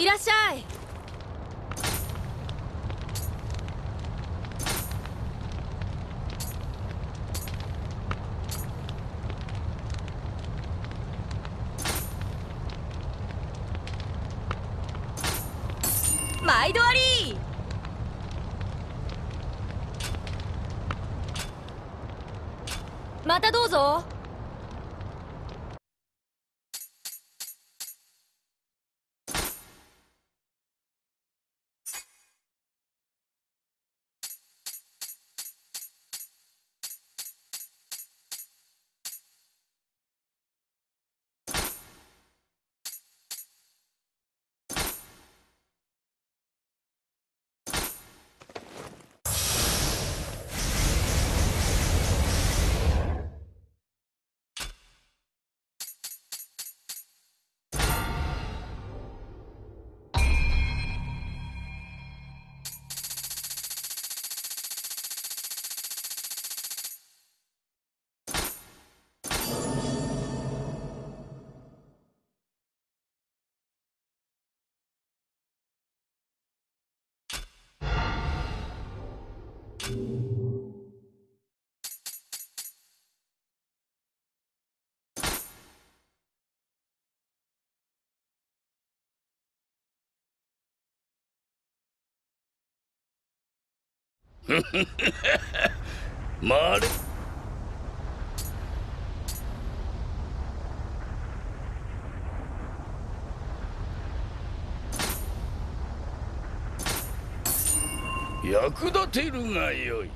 いらっしゃい。毎度あり。またどうぞ。まる。役立てるがよい。